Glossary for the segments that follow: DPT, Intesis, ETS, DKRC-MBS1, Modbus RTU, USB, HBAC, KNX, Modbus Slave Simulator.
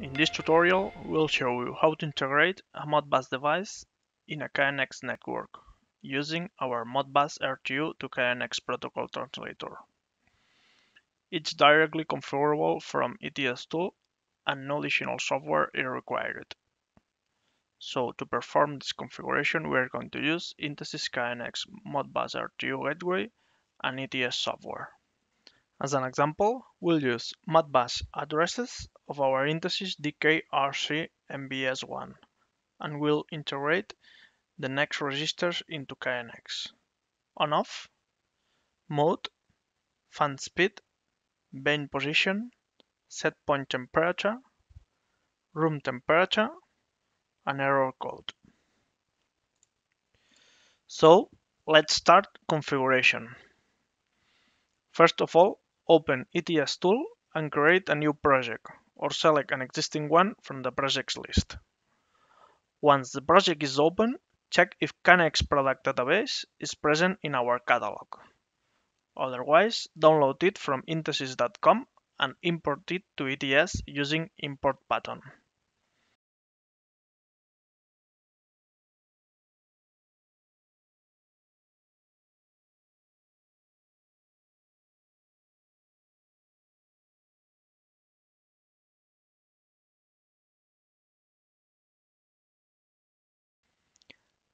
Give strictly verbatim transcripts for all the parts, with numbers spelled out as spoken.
In this tutorial, we'll show you how to integrate a Modbus device in a K N X network using our Modbus R T U to K N X protocol translator. It's directly configurable from E T S two and no additional software is required. So to perform this configuration, we are going to use Intesis K N X Modbus R T U gateway and E T S software. As an example, we'll use Modbus addresses of our Intesis D K R C M B S one and we'll integrate the next registers into K N X. On off, mode, fan speed, vane position, set point temperature, room temperature, and error code. So let's start configuration. First of all, open E T S tool and create a new project, or select an existing one from the projects list. Once the project is open, check if K N X product database is present in our catalog. Otherwise, download it from intesis dot com and import it to E T S using import button.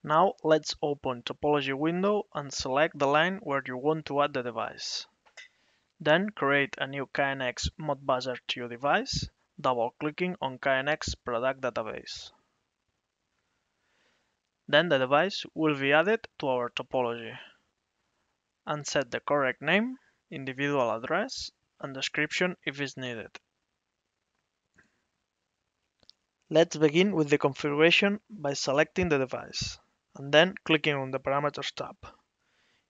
Now let's open topology window and select the line where you want to add the device. Then create a new K N X Modbus R T U device, double-clicking on K N X product database. Then the device will be added to our topology. And set the correct name, individual address, and description if is needed. Let's begin with the configuration by selecting the device and then clicking on the Parameters tab.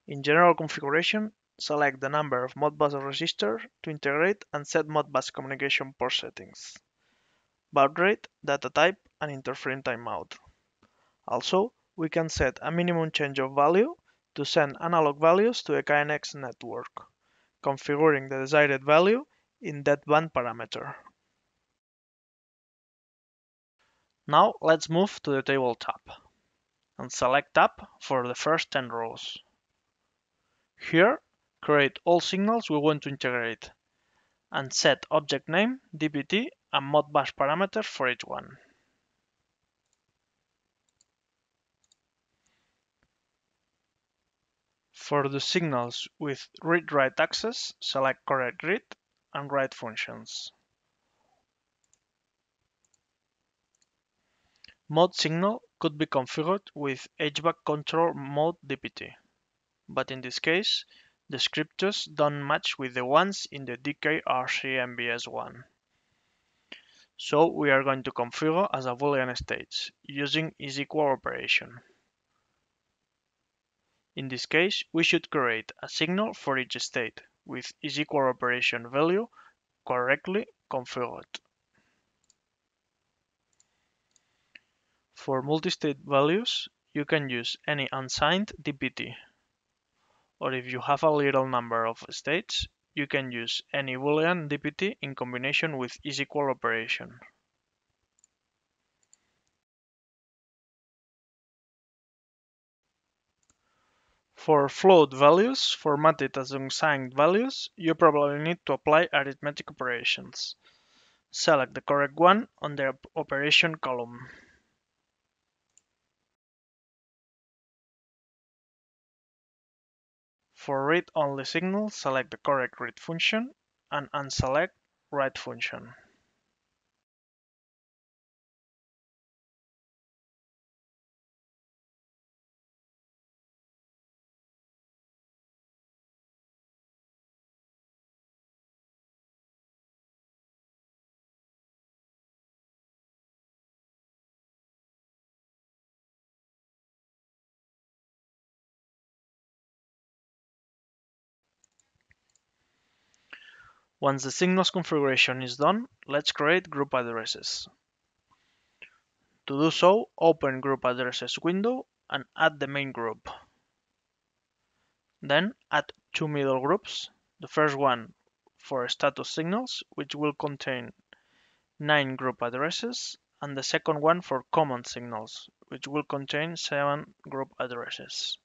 In General Configuration, select the number of Modbus resistors to integrate and set Modbus communication port settings, baud rate, data type, and interfering timeout. Also, we can set a minimum change of value to send analog values to a K N X network, configuring the desired value in that band parameter. Now let's move to the Table tab and select tab for the first ten rows. Here, create all signals we want to integrate and set object name, D P T, and Modbus parameters for each one. For the signals with read-write access, select correct read and write functions. Mode signal could be configured with H B A C control mode D P T, but in this case, the descriptors don't match with the ones in the D K R C M B S one. So we are going to configure as a Boolean state using is equal operation. In this case, we should create a signal for each state with is equal operation value correctly configured. For multi-state values, you can use any unsigned D P T, or if you have a little number of states, you can use any Boolean D P T in combination with is equal operation. For float values formatted as unsigned values, you probably need to apply arithmetic operations. Select the correct one on the operation column. For read-only signal, select the correct read function and unselect write function. Once the signals configuration is done, let's create group addresses. To do so, open Group Addresses window and add the main group. Then add two middle groups, the first one for status signals, which will contain nine group addresses, and the second one for common signals, which will contain seven group addresses.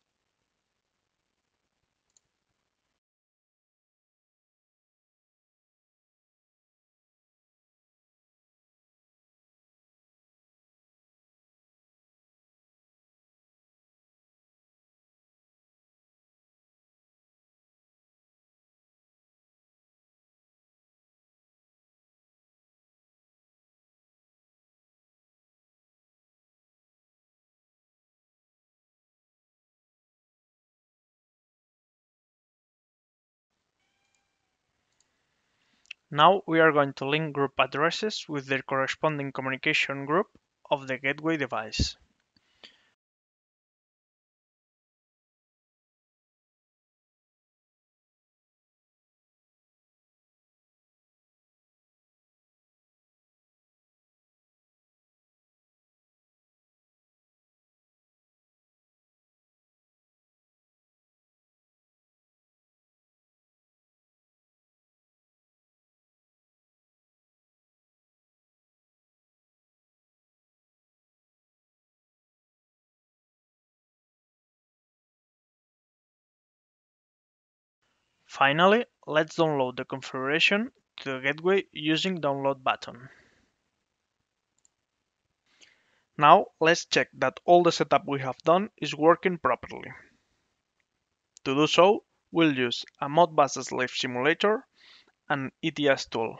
Now we are going to link group addresses with their corresponding communication group of the gateway device. Finally, let's download the configuration to the gateway using download button. Now let's check that all the setup we have done is working properly. To do so, we'll use a Modbus Slave Simulator and E T S tool.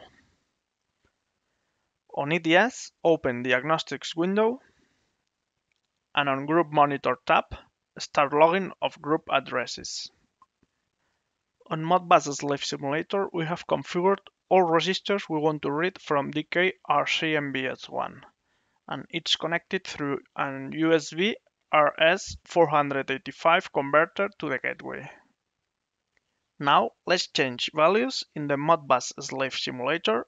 On E T S, open the Diagnostics window and on Group Monitor tab, start logging of group addresses. On Modbus Slave Simulator, we have configured all registers we want to read from D K R C M B S one, and it's connected through an U S B R S four eighty-five converter to the gateway. Now let's change values in the Modbus Slave Simulator,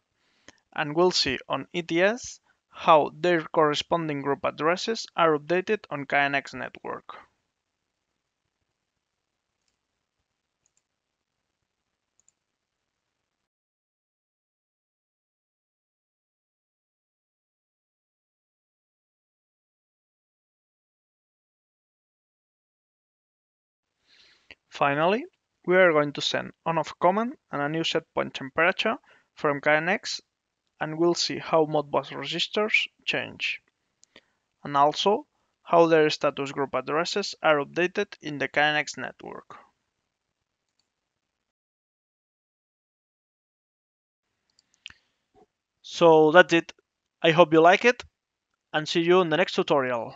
and we'll see on E T S how their corresponding group addresses are updated on K N X network. Finally, we are going to send on-off command and a new setpoint temperature from K N X, and we'll see how Modbus registers change, and also how their status group addresses are updated in the K N X network. So that's it. I hope you like it, and see you in the next tutorial.